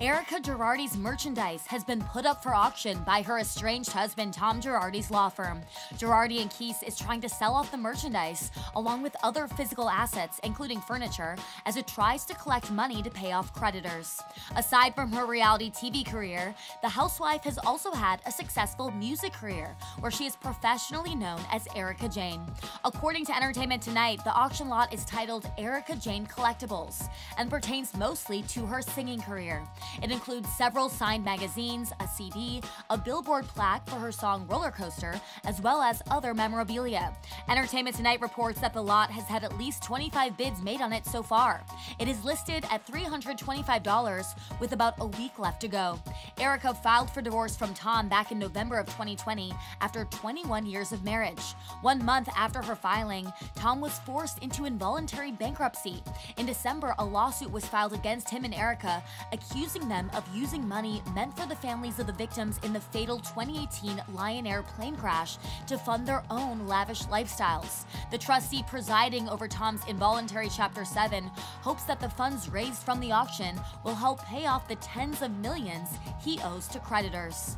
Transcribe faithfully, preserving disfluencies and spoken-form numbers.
Erika Girardi's merchandise has been put up for auction by her estranged husband, Tom Girardi's law firm. Girardi and Keese is trying to sell off the merchandise, along with other physical assets, including furniture, as it tries to collect money to pay off creditors. Aside from her reality T V career, the housewife has also had a successful music career, where she is professionally known as Erika Jayne. According to Entertainment Tonight, the auction lot is titled Erika Jayne Collectibles and pertains mostly to her singing career. It includes several signed magazines, a C D, a Billboard plaque for her song Rollercoaster, as well as other memorabilia. Entertainment Tonight reports that the lot has had at least twenty-five bids made on it so far. It is listed at three hundred twenty-five dollars with about a week left to go. Erika filed for divorce from Tom back in November of twenty twenty after twenty-one years of marriage. One month after her filing, Tom was forced into involuntary bankruptcy. In December, a lawsuit was filed against him and Erika, accusing them of using money meant for the families of the victims in the fatal twenty eighteen Lion Air plane crash to fund their own lavish lifestyles. The trustee presiding over Tom's involuntary Chapter seven hopes that the funds raised from the auction will help pay off the tens of millions he owes to creditors.